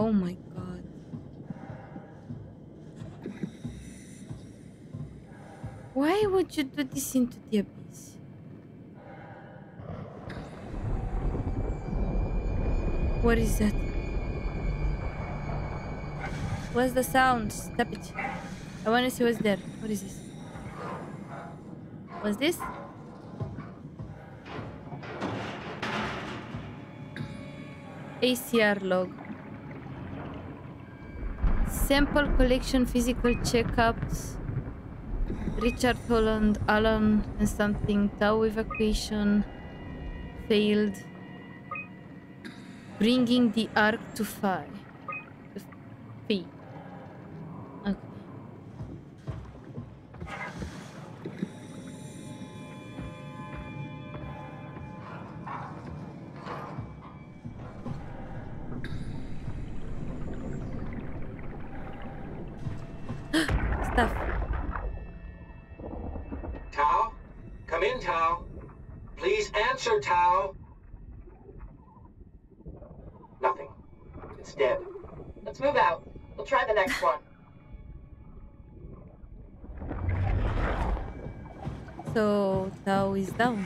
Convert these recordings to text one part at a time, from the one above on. Oh my god. Why would you do this into the abyss? What is that? What's the sound? Stop it. I want to see what's there. What is this? What's this? ACR log. Sample collection, physical checkups. Richard Holland, Alan, and something. Tau evacuation. Failed. Bringing the ARK to Phi. Tau. Nothing. It's dead. Let's move out. We'll try the next one. So Tau is down.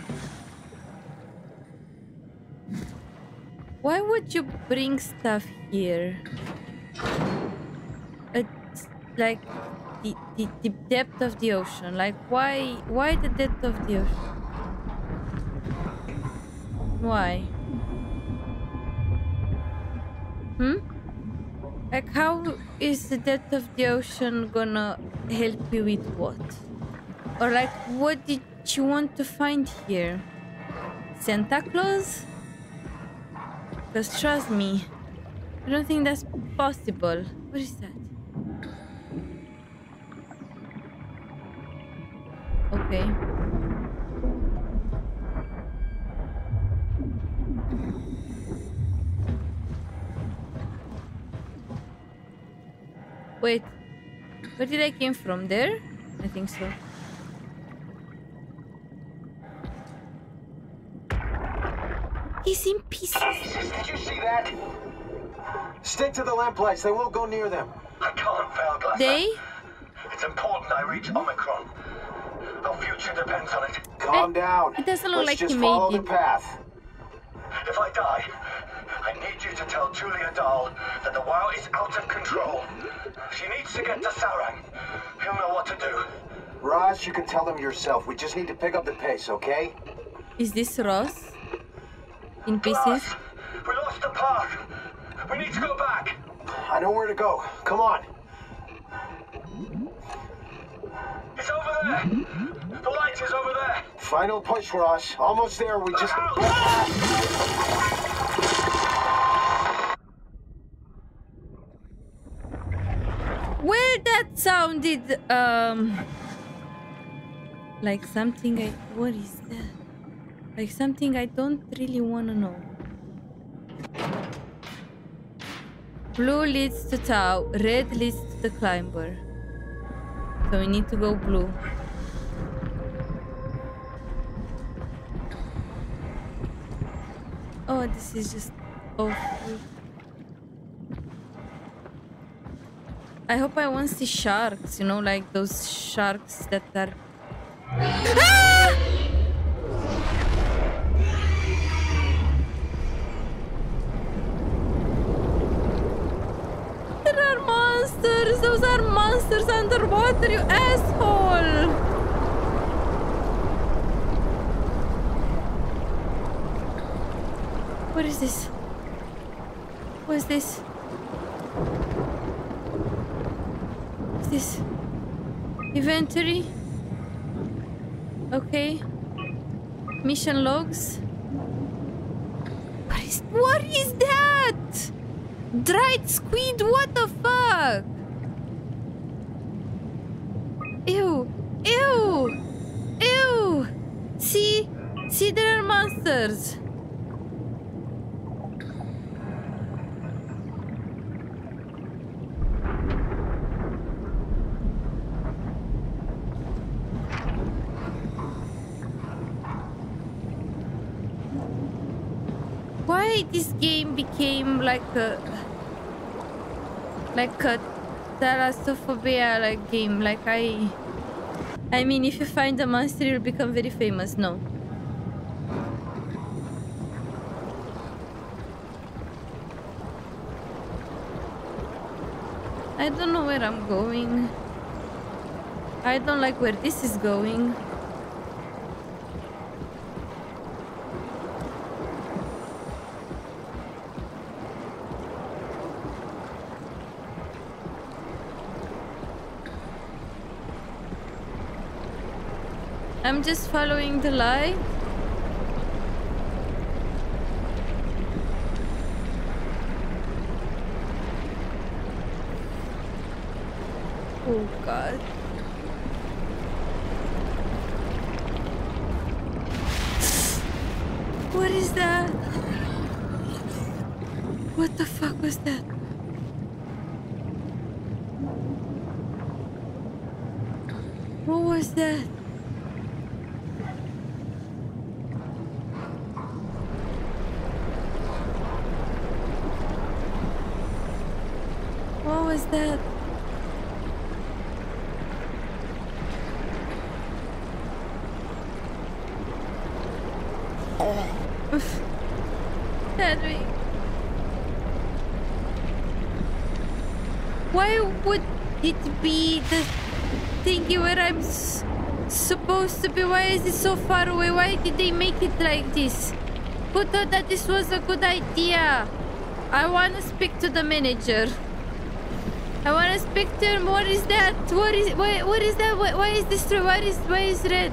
Why would you bring stuff here? It's like the depth of the ocean. Like why the depth of the ocean? Why? Like, how is the depth of the ocean gonna help you with what? Or like, what did you want to find here? Santa Claus? Because trust me, I don't think that's possible. What is that? Okay. Wait, where did I came from? There? I think so. He's in pieces. Did you see that? Stick to the lamplights. They won't go near them. I can't fail, Glasser. They? It's important I reach Omicron. Our future depends on it. Calm down. It doesn't look like he made it. Path. If I die, I need you to tell Julia Dahl that the WoW is out of control. She needs to get to Sarang. He'll know what to do. Ross, you can tell them yourself. We just need to pick up the pace, okay? Is this Ross? In pieces? Ross, we lost the path. We need to go back. I know where to go. Come on. It's over there. The light is over there. Final push, Ross. Almost there. We just... Well, that sounded like something I... What is that? Like something I don't really want to know. Blue leads to Tau, red leads to the climber. So we need to go blue. Oh, this is just awful. I hope I won't see sharks, you know, like those sharks that are... Ah! There are monsters! Those are monsters underwater, you asshole! What is this? What is this? This inventory. Okay, mission logs. What is that? Dried squid? What the fuck? Ew, ew, ew. See, there are monsters. This game became like a like a thalassophobia like game. Like I mean, if you find a monster, you'll become very famous. No. I don't know where I'm going. I don't like where this is going. I'm just following the light. Oh God. What is that? What the fuck was that? What was that? What was that? Henry. Why would it be the thingy where I'm supposed to be? Why is it so far away? Why did they make it like this? Who thought that this was a good idea? I want to speak to the manager. I want to speak to him. What is that? What is, what is that? Why is this true? Why is red?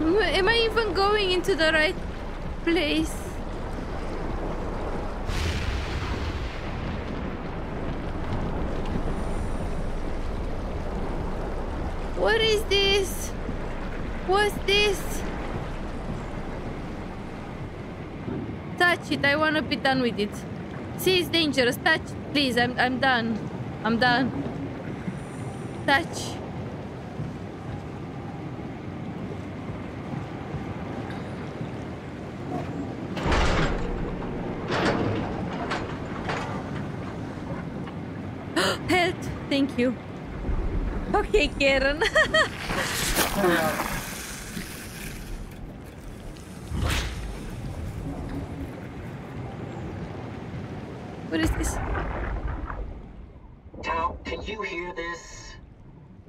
Am I even going into the right place? What is this? What's this? Touch it. I want to be done with it. See, it's dangerous. Touch it, please. I'm done. I'm done. Touch. Thank you. Okay, Karen. What is this? Tau, can you hear this?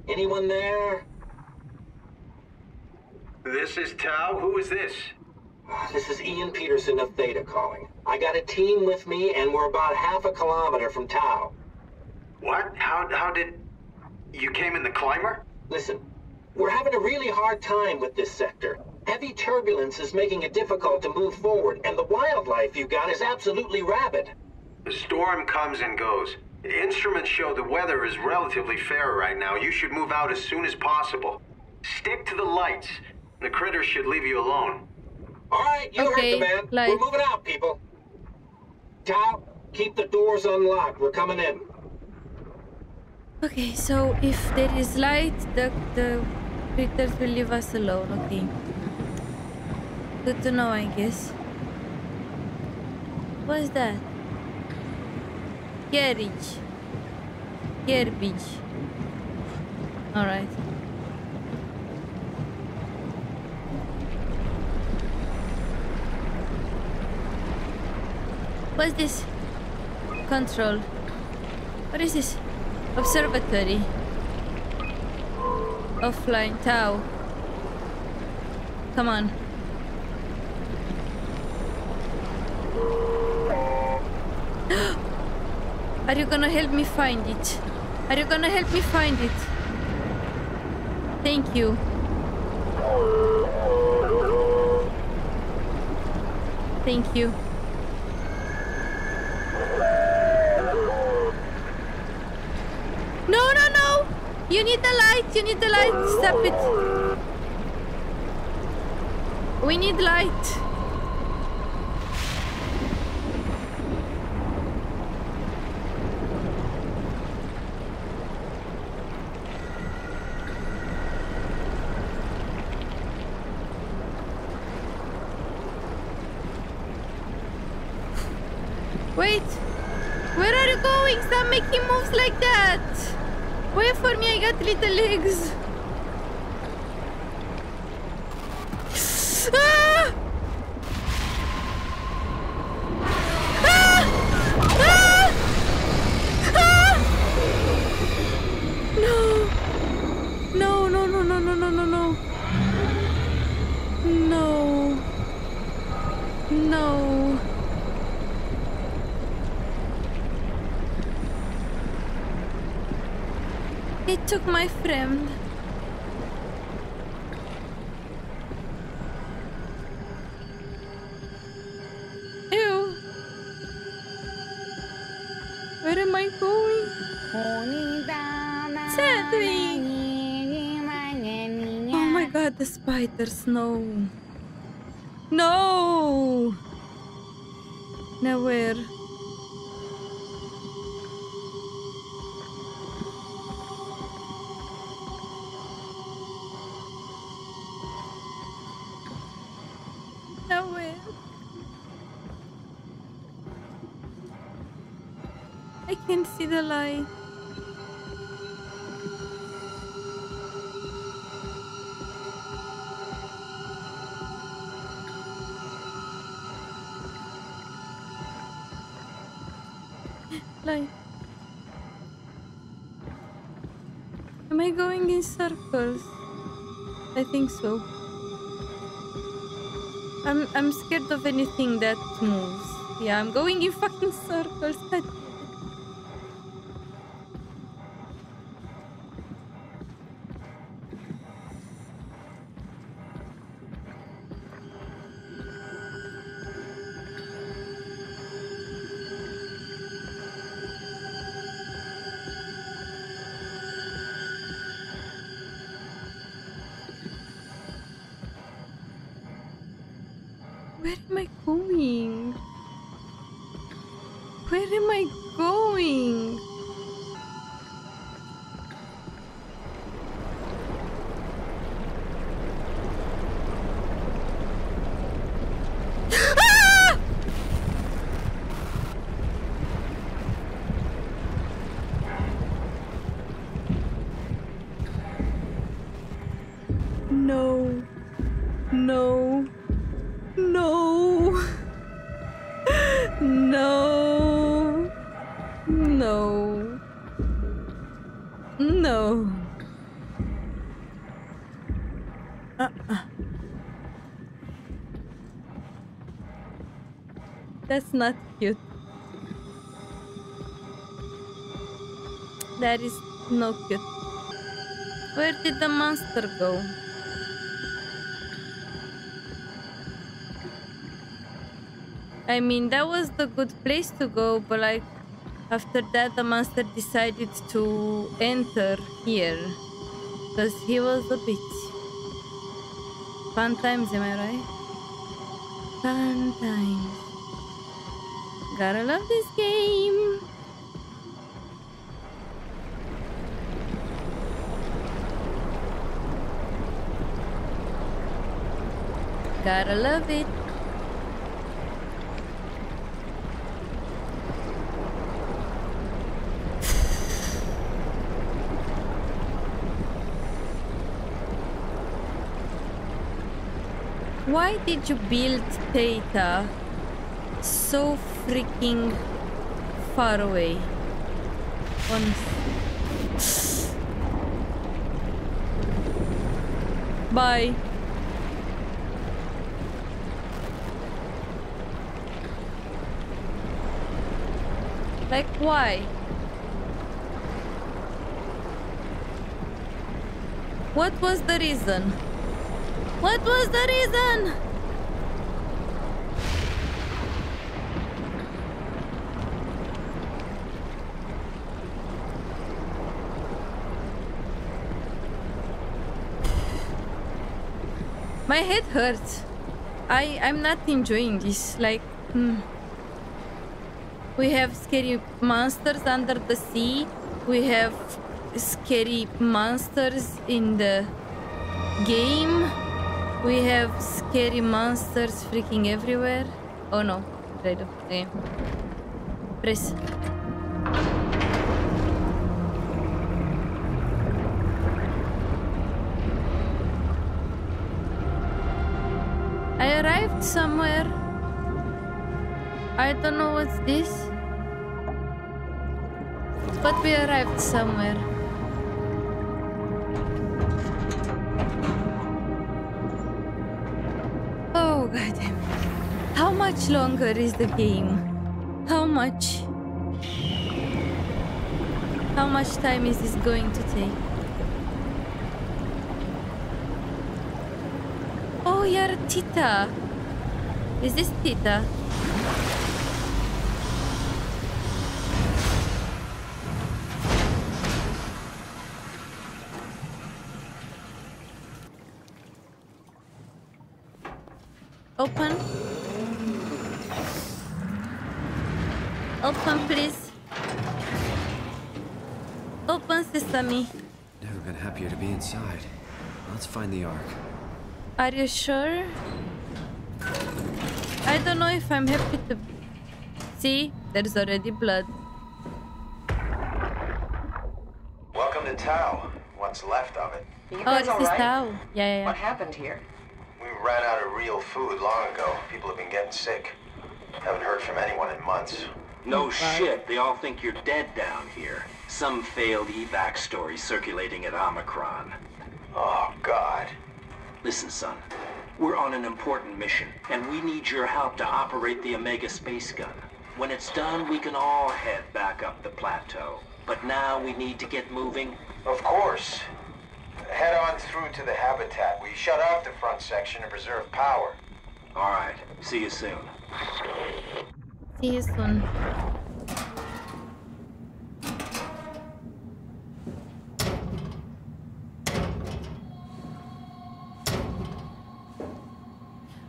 Anyone there? This is Tau. Who is this? This is Ian Peterson of Theta calling. I got a team with me, and we're about half a kilometer from Tau. What? How did... You came in the climber? Listen, we're having a really hard time with this sector. Heavy turbulence is making it difficult to move forward, and the wildlife you got is absolutely rabid. The storm comes and goes. The instruments show the weather is relatively fair right now. You should move out as soon as possible. Stick to the lights. The critters should leave you alone. All right, you heard the man. We're moving out, people. Tau, keep the doors unlocked. We're coming in. Okay, so if there is light, the critters will leave us alone. Okay. Good to know, I guess. What's that? Garage. Garbage. Alright. What's this? Control. What is this? Observatory. Offline. Tau. Come on. Are you gonna help me find it? Are you gonna help me find it? Thank you. Thank you. You need the light! You need the light! Stop it! We need light! Wait! Where are you going? Stop making moves like that! Wait for me, I got little legs. Ah! No. They took my friend. Ew. Where am I going? Sadly. Oh my god, the spiders, no. No! Now where? Now where? I can see the light. Am I going in circles? I think so. I'm scared of anything that moves. Yeah, I'm going in fucking circles. That's not cute. That is no cute. Where did the monster go? I mean, that was the good place to go, but like after that the monster decided to enter here. Because he was a bitch. Fun times, am I right? Fun times. Gotta love this game. Gotta love it. Why did you build Theta so freaking far away? Honestly. Bye. Like why? What was the reason? What was the reason? My head hurts. I'm not enjoying this. Like, we have scary monsters under the sea. We have scary monsters in the game. We have scary monsters freaking everywhere. Oh no. Right. Okay. Press. I arrived somewhere. I don't know what's this, but we arrived somewhere. Oh goddamn. How much longer is the game? How much? How much time is this going to take? Oh, yeah, Theta. Is this Theta? Open. Open, please. Open, sesame. Never been happier to be inside. Let's find the ARK. Are you sure? I don't know if I'm happy to be. See, there's already blood. Welcome to Tau. What's left of it. Oh, this is Tau. Yeah. What happened here? We ran out of real food long ago. People have been getting sick. Haven't heard from anyone in months. No shit. They all think you're dead down here. Some failed evac story circulating at Omicron. Oh, God. Listen, son. We're on an important mission, and we need your help to operate the Omega Space Gun. When it's done, we can all head back up the plateau. But now we need to get moving. Of course. Head on through to the habitat. We shut off the front section to preserve power. All right. See you soon. See you soon.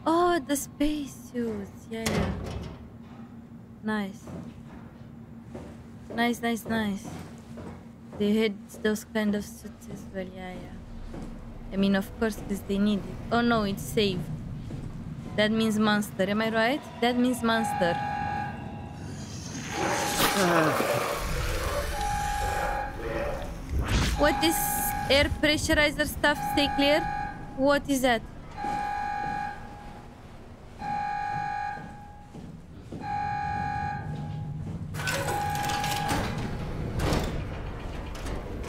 Oh, the spacesuits. Yeah. Nice. Nice. They had those kind of suits as well. Yeah. I mean, of course, because they need it. Oh no, it's saved. That means monster. Am I right? That means monster. What is air pressurizer stuff? Stay clear. What is that?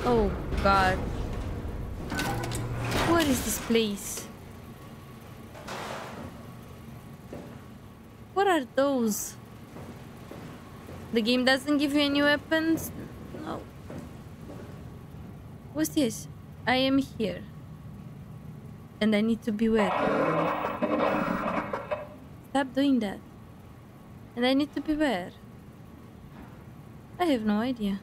Oh God. What is this place? What are those? The game doesn't give you any weapons? No. What's this? I am here. And I need to beware. Stop doing that. And I need to beware. I have no idea.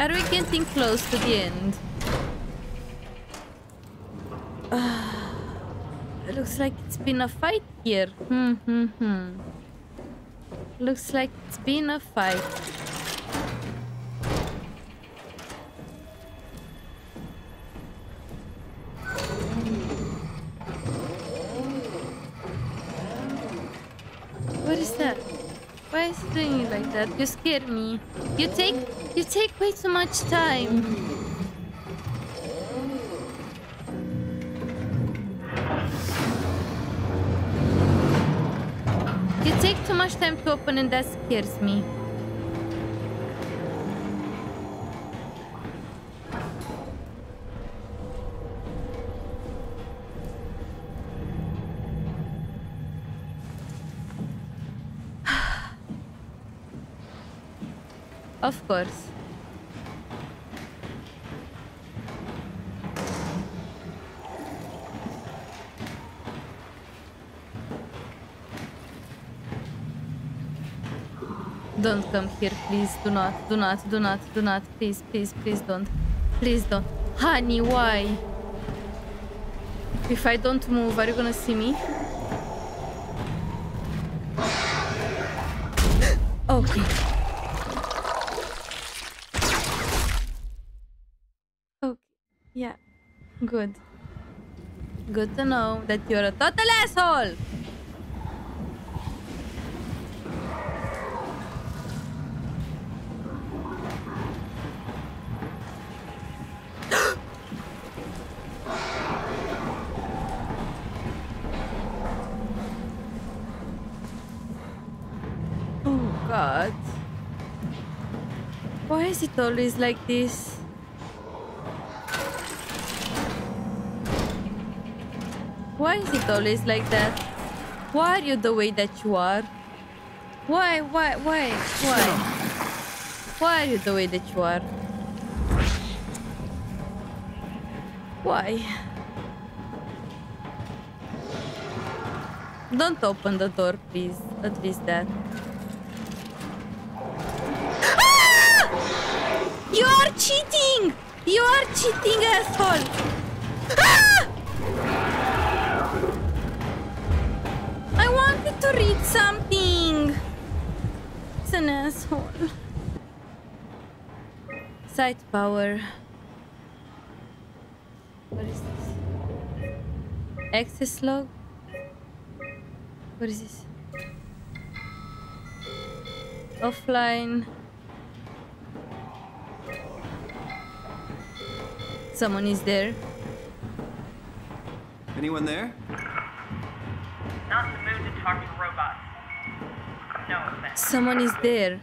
Are we getting close to the end? It looks like it's been a fight here. Looks like it's been a fight. Like that, you scare me. You take way too much time. You take too much time to open, and that scares me. Of course. Don't come here, please. Do not. Please don't. Please don't. Honey, why? If I don't move, are you gonna see me? Okay. Good. Good to know that you're a total asshole. God. Why is it always like this? Why is it always like that? Why are you the way that you are? Why? Why are you the way that you are? Why? Don't open the door, please. At least that. You are cheating! You are cheating, asshole! Ah! I wanted to read something! It's an asshole. Side power. What is this? Access log? What is this? Offline. Someone is there. Anyone there? Not the mood to talk to robots. No offense. Someone is there.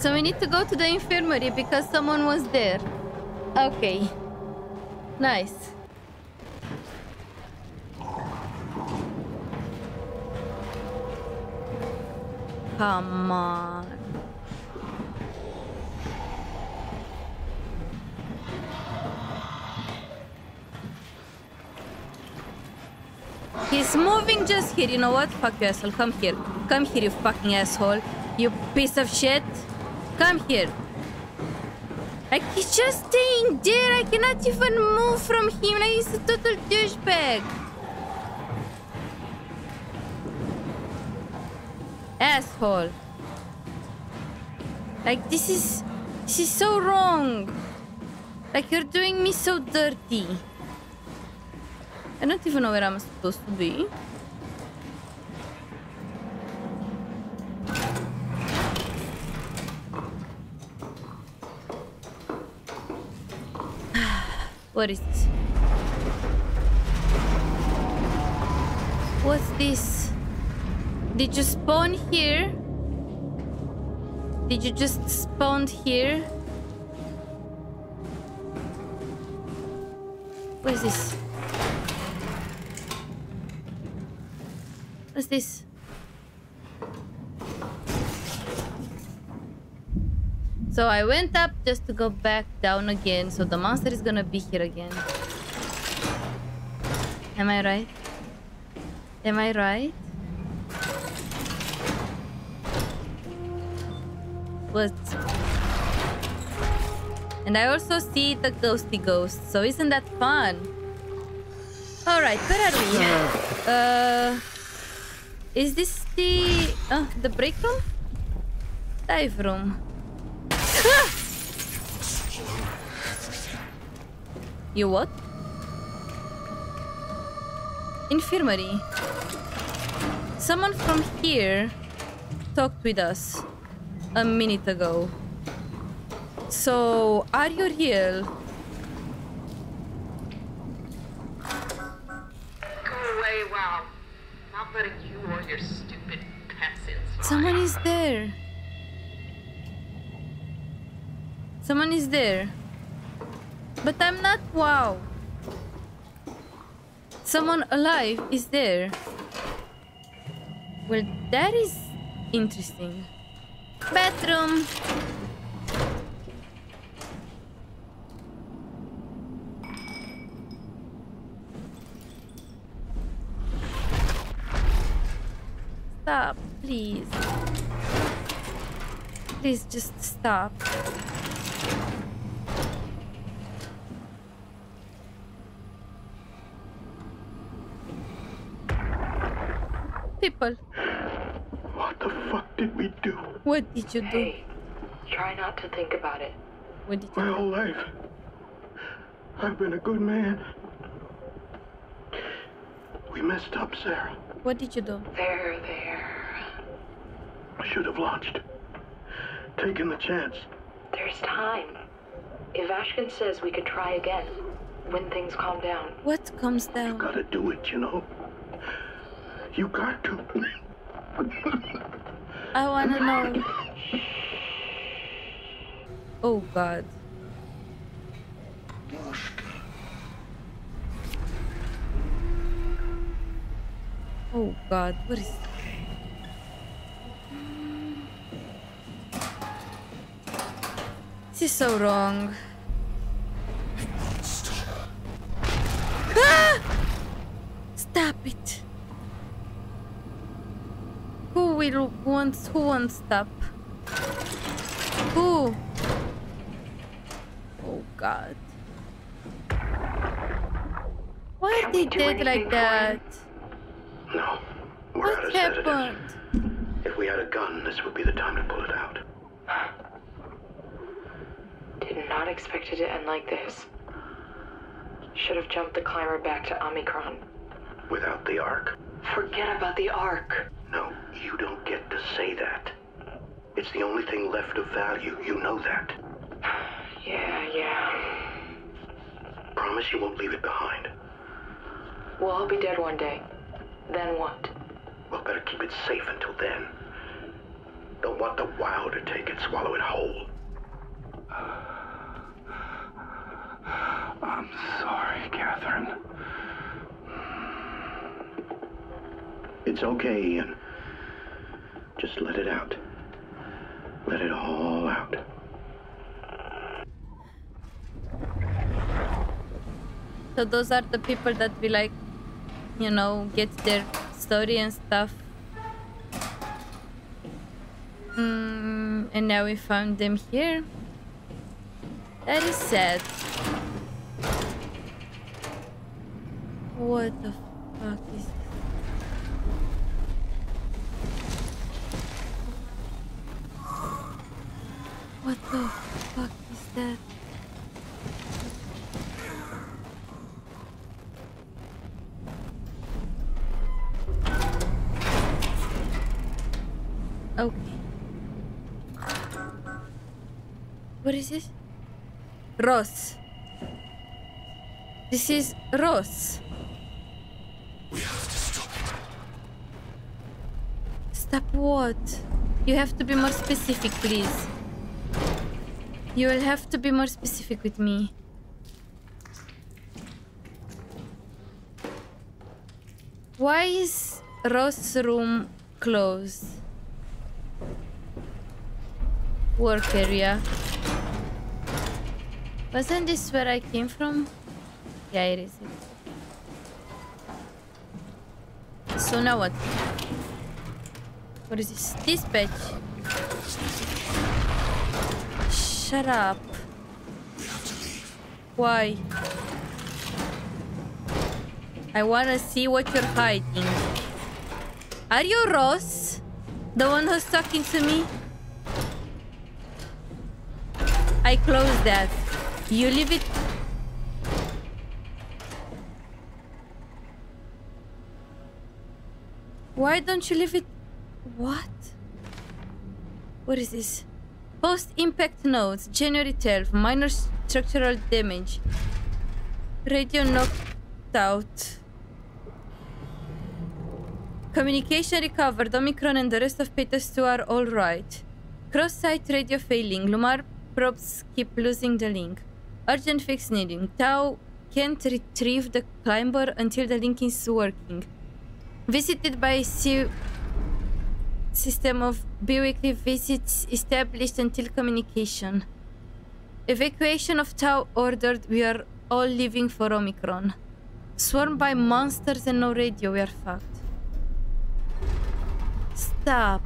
So we need to go to the infirmary because someone was there. Okay. Nice. Come on. He's moving just here. You know what? Fuck you, asshole. Come here. Come here, you fucking asshole. You piece of shit. Come here. Like, he's just staying there. I cannot even move from him. Like, he's a total douchebag. Asshole. Like, this is so wrong. Like, you're doing me so dirty. I don't even know where I'm supposed to be. What is this? What's this? Did you spawn here? Did you just spawn here? What is this? What's this? So I went up just to go back down again. So the monster is gonna be here again. Am I right? Am I right? What? And I also see the ghosty ghost. So isn't that fun? Alright, where are we? Is this the break room? Dive room. Ah! You what? Infirmary. Someone from here talked with us a minute ago. So, are you real? Go away, Wow. Not letting you or your stupid pets inside. Someone is there. Someone is there. But I'm not Wow. Someone alive is there. Well, that is interesting. Bathroom! Stop, please. Please just stop. People. What the fuck did we do? What did you do? Hey, try not to think about it. What did you do? My whole life, I've been a good man. We messed up, Sarah. What did you do? There. I should have launched. Taken the chance. There's time. Ivashkin says we could try again when things calm down. What comes down? You gotta do it, you know. You got to. I want to know. Oh, God. Oh, God. What is this? This is so wrong. Ah! Stop it. Who wants stop? Who? Oh God! Why are they dead like that? No. What happened? If we had a gun, this would be the time to pull it out. Did not expect it to end like this. Should have jumped the climber back to Omicron. Without the ARK? Forget about the ARK. No, you don't get to say that. It's the only thing left of value, you know that. Yeah. Promise you won't leave it behind. We'll all be dead one day. Then what? We'll better keep it safe until then. Don't want the Wow to take it, swallow it whole. I'm sorry, Catherine. It's okay, Ian. Just let it out. Let it all out. So those are the people that we like, you know, get their story and stuff. And now we found them here. That is sad. What the fuck is this? What the fuck is that? Okay. What is this? Ross. This is Ross. We have to stop it. Stop what? You have to be more specific, please. You will have to be more specific with me. Why is Ross's room closed? Work area. Wasn't this where I came from? Yeah, it is. So now what? What is this? Dispatch. Shut up. We have to leave. Why? I wanna see what you're hiding. Are you Ross? The one who's talking to me? I close that. You leave it. Why don't you leave it? What? What is this? Post-impact notes. January 12th. Minor structural damage. Radio knocked out. Communication recovered. Omicron and the rest of Pathos-II are all right. Cross-site radio failing. Lumar probes keep losing the link. Urgent fix needing. Tau can't retrieve the climber until the link is working. Visited by system of biweekly visits established until communication. Evacuation of Tau ordered. We are all leaving for Omicron. Swarmed by monsters and no radio. We are fucked. Stop.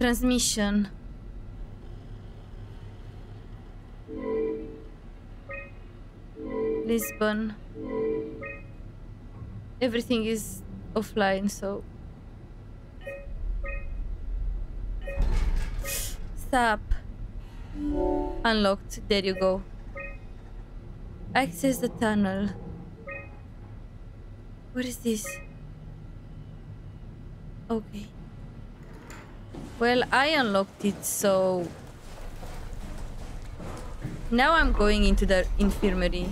Transmission. Lisbon. Everything is offline, so... Stop. Unlocked. There you go. Access the tunnel. What is this? Okay. Well, I unlocked it, so... Now I'm going into the infirmary.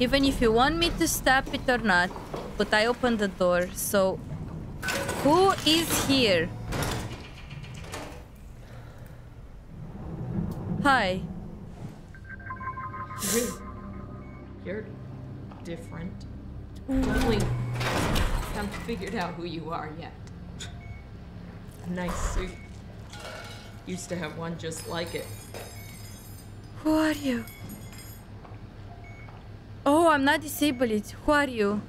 Even if you want me to stop it or not, but I opened the door, so... Who is here? Hi. You're different. Only haven't figured out who you are yet. Nice suit. Used to have one just like it. Who are you? Oh, I'm not disabled. Who are you?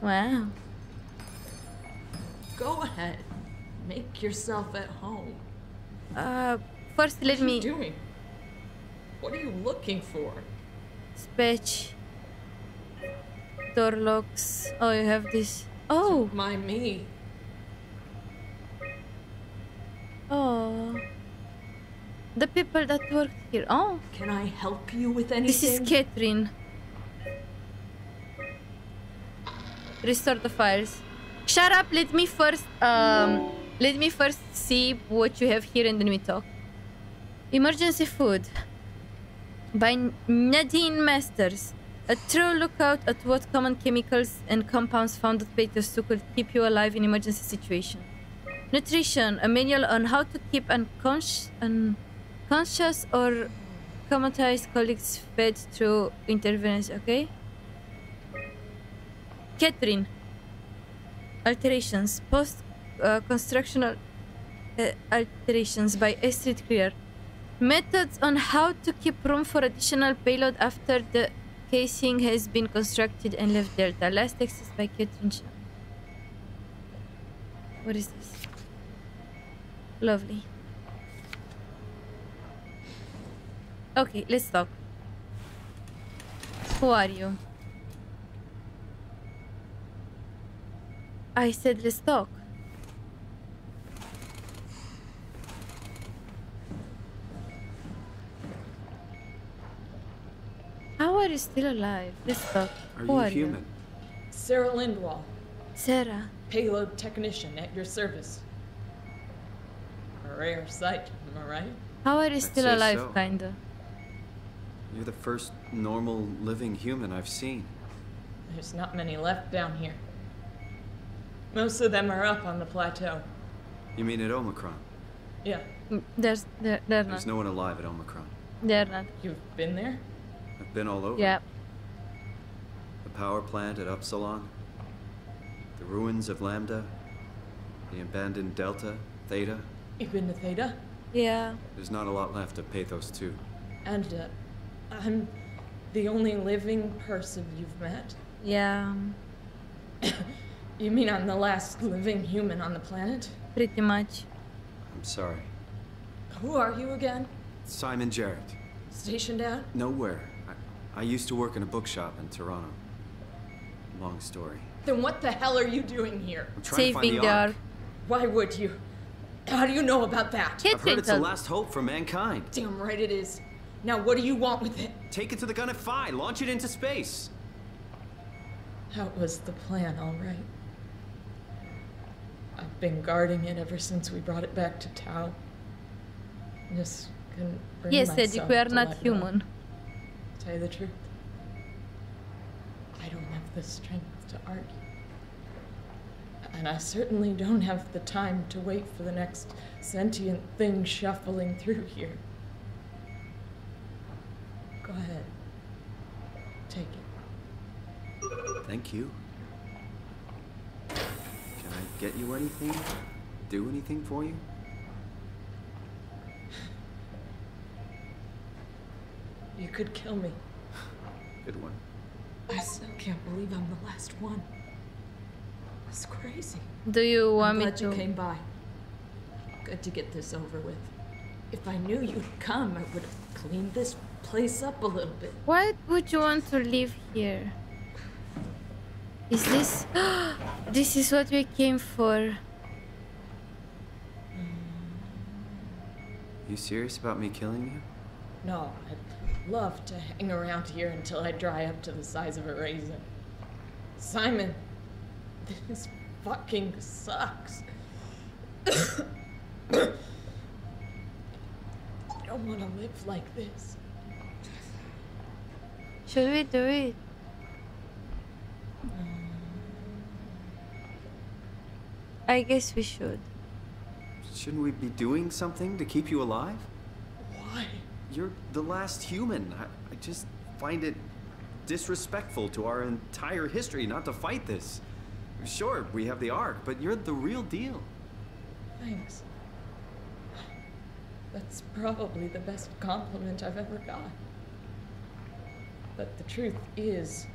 Wow. Go ahead. Make yourself at home. First let me... What are you doing? What are you looking for? Speech. Door locks. Oh, you have this. Oh! Don't mind me. Oh. The people that worked here. Oh. Can I help you with anything? This is Catherine. Restore the files. Shut up. Let me first see what you have here and then we talk. Emergency food. By Nadine Masters. A true lookout at what common chemicals and compounds found at Pathos-II could keep you alive in emergency situation. Nutrition, a manual on how to keep unconscious or comatose colleagues fed through interventions, okay? Catherine. Alterations, post-constructional alterations by Estrid Clear. Methods on how to keep room for additional payload after the casing has been constructed and left Delta. Last access by Catherine. What is this? Lovely. Okay, let's talk. Who are you? I said let's talk. How are you still alive? Let's talk. Who are you? Sarah Lindwall. Sarah. Payload technician at your service. Rare sight, am I right? How are you still alive, so. Kinda? You're the first normal living human I've seen. There's not many left down here. Most of them are up on the plateau. You mean at Omicron? Yeah. There's no one alive at Omicron. They're not. You've been there? I've been all over. Yeah. The power plant at Upsilon. The ruins of Lambda. The abandoned Delta, Theta. You've been to Theta? Yeah. There's not a lot left of Pathos-II. And I'm the only living person you've met? Yeah. You mean I'm the last living human on the planet? Pretty much. I'm sorry. Who are you again? Simon Jarrett. Stationed out? Nowhere. I used to work in a bookshop in Toronto. Long story. Then what the hell are you doing here? I'm trying to find the ARK. Why would you? How do you know about that? I've heard it's the last hope for mankind. Damn right it is. Now what do you want with it? Take it to the gun at Phi. Launch it into space. That was the plan, all right. I've been guarding it ever since we brought it back to Tau. Just couldn't bring myself to let go. You are not human. To tell you the truth, I don't have the strength to argue. And I certainly don't have the time to wait for the next sentient thing shuffling through here. Go ahead. Take it. Thank you. Can I get you anything? Do anything for you? You could kill me. Good one. I still can't believe I'm the last one. It's crazy. Do you want me to? I'm glad you came by. Good to get this over with. If I knew you'd come, I would have cleaned this place up a little bit. Why would you want to live here? Is this... This is what we came for. You serious about me killing you? No, I'd love to hang around here until I dry up to the size of a raisin. Simon! This fucking sucks. I don't want to live like this. Should we do it? I guess we should. Shouldn't we be doing something to keep you alive? Why? You're the last human. I just find it disrespectful to our entire history not to fight this. Sure, we have the ARK, but you're the real deal. Thanks. That's probably the best compliment I've ever got. But the truth is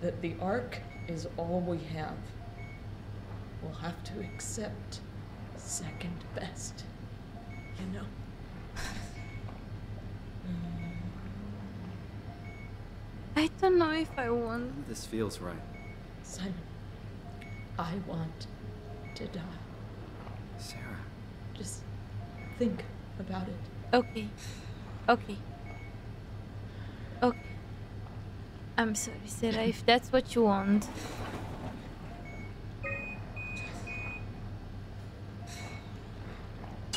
that the ARK is all we have. We'll have to accept second best, you know? I don't know if I want... This feels right. Simon. I want to die. Sarah. Just think about it. Okay. Okay. Okay. I'm sorry, Sarah, if that's what you want.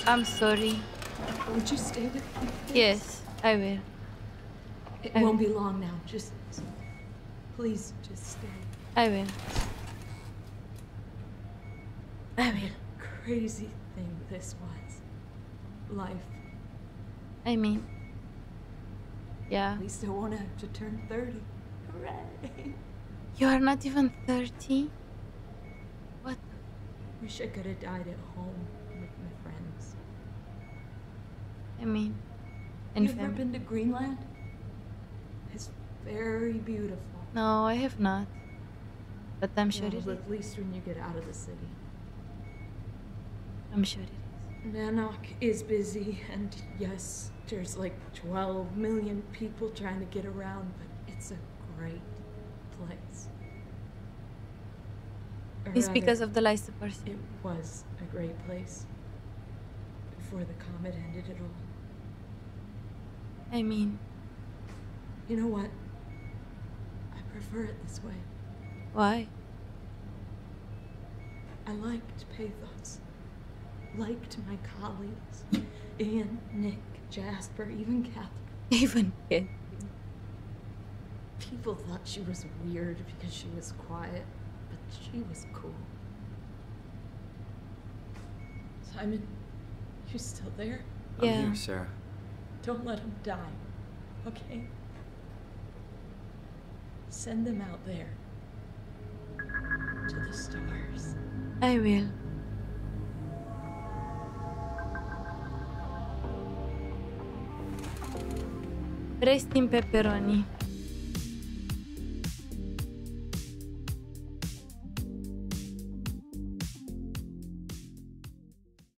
I'm sorry. Would you stay with me, please? Yes, I will. It won't be long now. Just... Please, just stay. I will. I mean, crazy thing this was. Life. I mean, yeah. At least I won't have to turn 30. Hooray! You are not even 30? What? Wish I could have died at home with my friends. I mean, and family. Have you ever been to Greenland? It's very beautiful. No, I have not. But I'm sure it is. At least when you get out of the city. I'm sure it is. Nanok is busy, and yes, there's like 12 million people trying to get around, but it's a great place. It's because of the Lysippers. It was a great place. Before the comet ended it all. I mean... You know what? I prefer it this way. Why? I liked Pathos. Liked my colleagues, Ian, Nick, Jasper, even Catherine. Even Catherine. People thought she was weird because she was quiet, but she was cool. Simon, you still there? Yeah. I'm here, Sarah. Don't let them die, okay? Send them out there. To the stars. I will. Rest in pepperoni.